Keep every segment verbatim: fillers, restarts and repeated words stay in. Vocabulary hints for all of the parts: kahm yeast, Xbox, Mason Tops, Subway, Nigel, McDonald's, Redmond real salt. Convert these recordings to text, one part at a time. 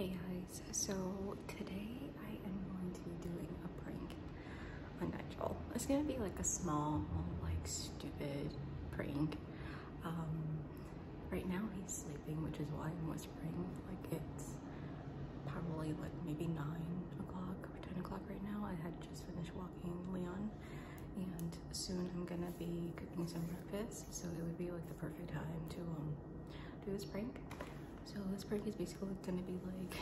Hey guys, so today I am going to be doing a prank on Nigel. It's gonna be like a small, like stupid prank. Um, right now he's sleeping, which is why I'm whispering. Like it's probably like maybe nine o'clock or ten o'clock right now. I had just finished walking Leon, and soon I'm gonna be cooking some breakfast, so it would be like the perfect time to um do this prank. So this prank is basically gonna be like,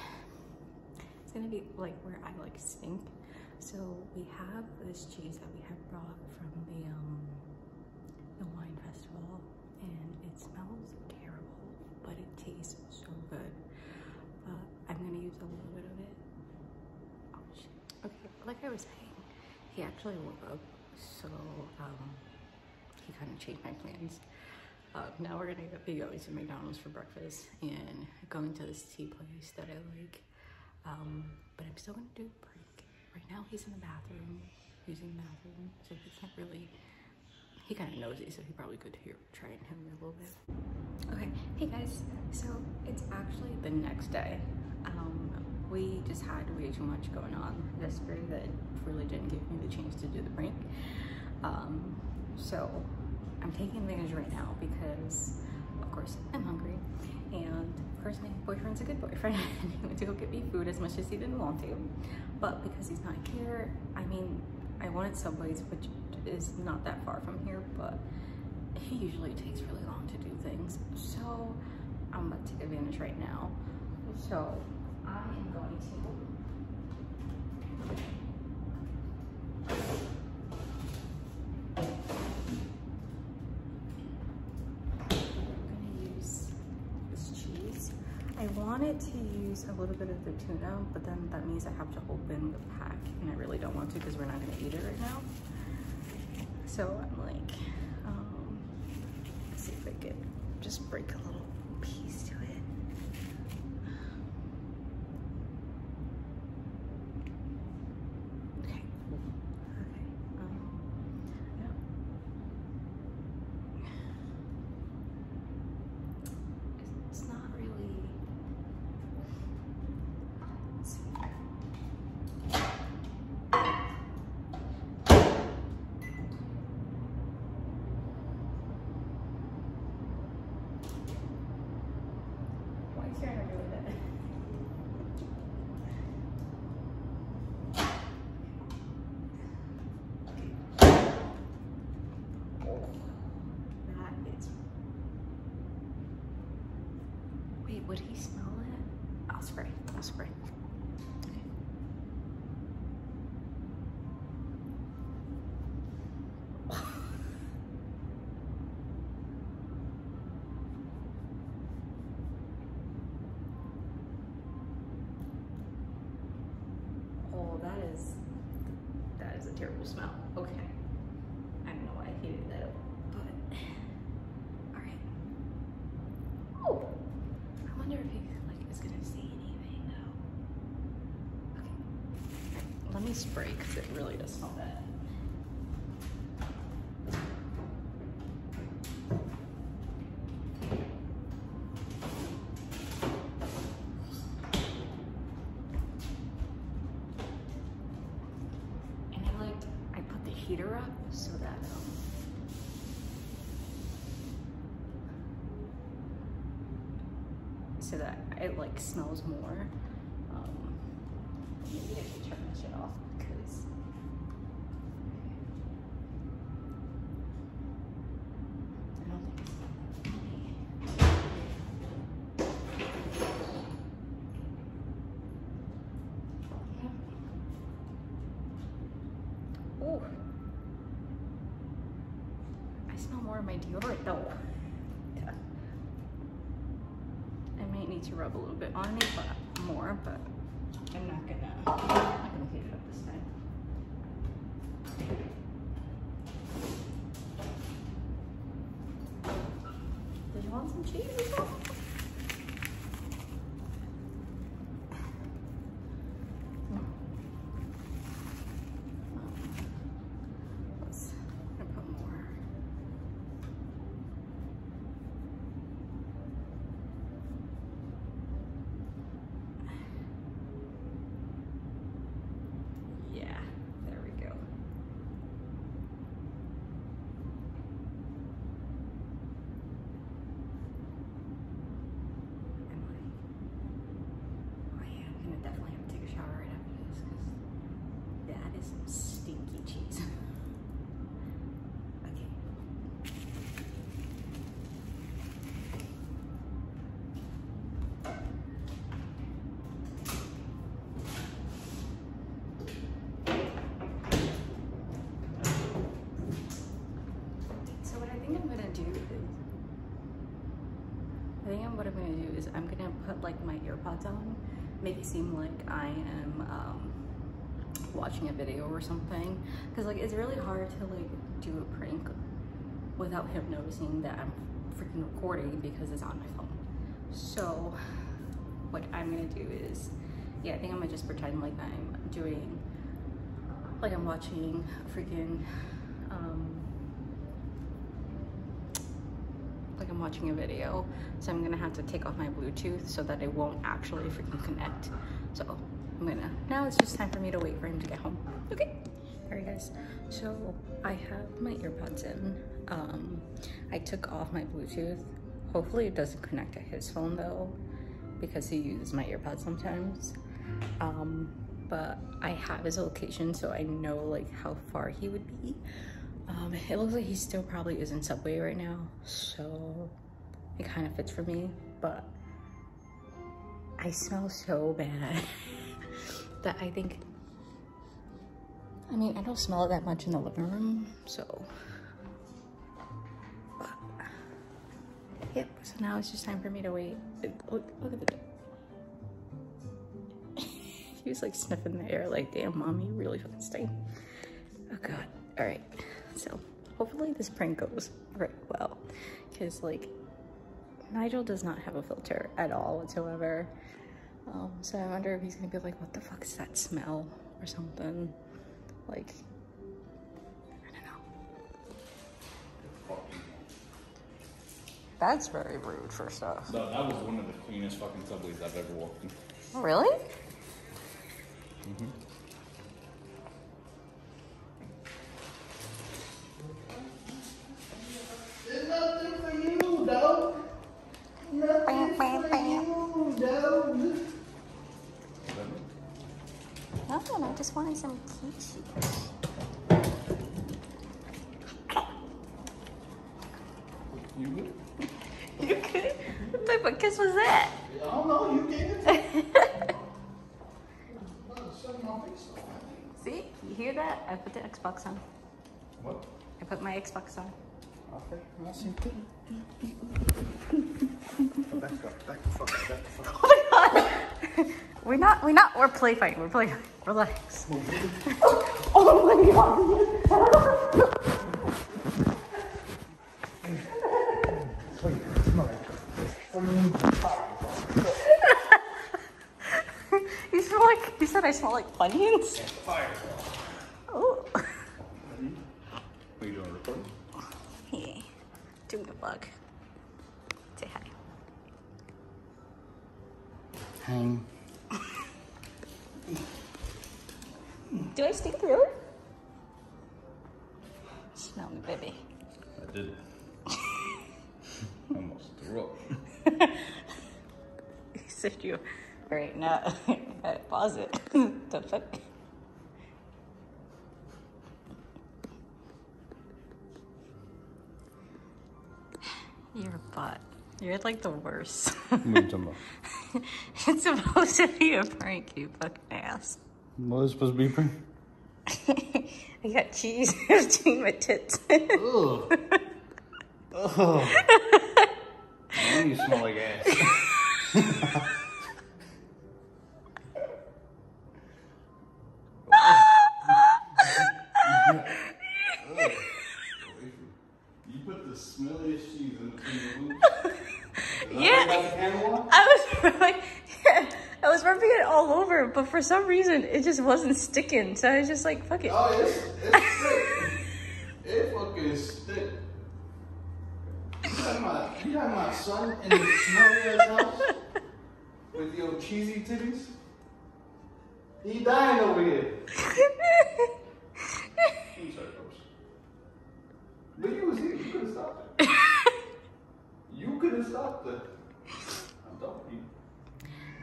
it's gonna be like where I like stink. So we have this cheese that we have brought from the um, the wine festival, and it smells terrible, but it tastes so good. But I'm gonna use a little bit of it. Oh shit. Okay, like I was saying, he actually woke up, so um, he kind of changed my plans. Uh, now we're gonna be going to McDonald's for breakfast and going to this tea place that I like, um, but I'm still gonna do a break. Right now he's in the bathroom, using the bathroom, so he's not really, he kind of nosy, so he probably could hear trying him a little bit. Okay, hey guys, so it's actually the next day. Um, we just had way too much going on this year that really didn't give me the chance to do the break. Um, so. I'm taking advantage right now because, of course, I'm hungry, and of course my boyfriend's a good boyfriend and he went to go get me food as much as he didn't want to, but because he's not here, I mean, I wanted Subway's, which is not that far from here, but he usually takes really long to do things, so I'm about to take advantage right now. So I am going to... I wanted to use a little bit of the tuna, but then that means I have to open the pack, and I really don't want to because we're not going to eat it right now. So I'm like, um, let's see if I can just break a little piece to it. Okay. Okay. Um, yeah. It's not really... Wait, would he smell it? I'll spray. I'll spray. Okay. Oh, that is that is a terrible smell. Okay. I don't know why I hated that. Let me spray because it really does smell bad. And I like I put the heater up so that um, so that it like smells more. Um, Maybe I should turn this shit off because I don't think it's okay. Ooh. I smell more of my deodorant though. Yeah. I might need to rub a little bit on me, but more, but I'm not gonna, I'm not gonna heat it up this time. Did you want some cheese or something? I'm gonna put more. is stinky cheese. I think what I'm gonna do is I'm gonna put like my AirPods on, make it seem like I am um, watching a video or something, because like it's really hard to like do a prank without him noticing that I'm freaking recording because it's on my phone. So what I'm gonna do is, yeah, I think I'm gonna just pretend like I'm doing, like I'm watching a freaking, um, like I'm watching a video, so I'm gonna have to take off my Bluetooth so that it won't actually freaking connect. So I'm gonna, now it's just time for me to wait for him to get home. Okay, all right guys, so I have my AirPods in. Um, I took off my Bluetooth. Hopefully it doesn't connect to his phone though, because he uses my AirPods sometimes. Um, but I have his location, so I know like how far he would be. Um, it looks like he still probably is in Subway right now, so it kind of fits for me, but I smell so bad that I think, I mean, I don't smell it that much in the living room, so, but, yep, so now it's just time for me to wait. Look, look at the dog. He was like sniffing the air like, damn, Mommy, you really fucking stink. Oh God, all right. So hopefully this prank goes right well, because like Nigel does not have a filter at all whatsoever. Um, so I wonder if he's gonna be like, what the fuck is that smell or something? Like, I don't know. That's very rude for stuff. No, that was one of the cleanest fucking Subways I've ever walked in. Oh, really? Mm-hmm. I just wanted some kitschy. You good? You good? What type of kiss was that? I don't know, you gave it. See? You hear that? I put the Xbox on. What? I put my Xbox on. Okay, I see. Back up, back the fuck up, back the fuck up. Oh my God! We're not, we're not, we're play fighting, we're play fighting. Relax. Oh, oh my God! You smell like, you said I smell like onions? Fire. Oh. What are you doing, recording? Hey, doing a vlog. Say hi. Hang. Do I stick through it? Smell me, baby. I did. Almost threw up. Except you. Alright, now I gotta pause it. The fuck? You're a bot. You're like the worst. It's supposed to be a prank, you fucking ass. What is supposed to be a prank? I got cheese between my tits. Ugh. Ugh. Now you smell like ass. You put the smelliest cheese in between the loops. Yeah. I was like, yeah. I was rubbing it all over, but for some reason it just wasn't sticking. So I was just like, "Fuck it." Oh, it's, it's thick. It fucking stick. You got my, you got my son in the smelly house with your cheesy titties. He dying over here. I'm sorry, folks. But you was here. You could have stopped it. You could have stopped it. I'm talking to you.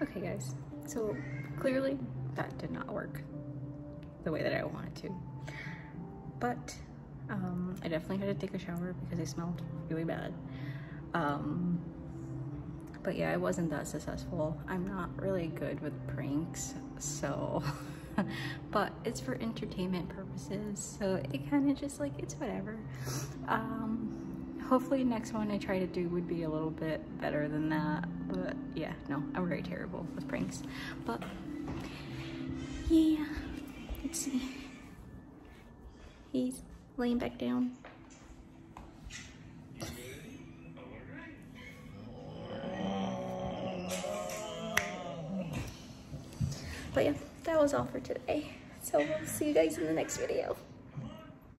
Okay guys, so clearly that did not work. the way that I wanted to. But um, I definitely had to take a shower because I smelled really bad. Um, but yeah, I wasn't that successful. I'm not really good with pranks, so but it's for entertainment purposes, so it kind of just like, it's whatever. Um, hopefully next one I try to do would be a little bit better than that, but yeah, no, I'm very terrible with pranks. But yeah, let's see. He's laying back down. But yeah, that was all for today. So we'll see you guys in the next video.